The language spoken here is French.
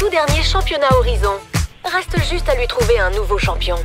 tout dernier championnat Horizon. Reste juste à lui trouver un nouveau champion.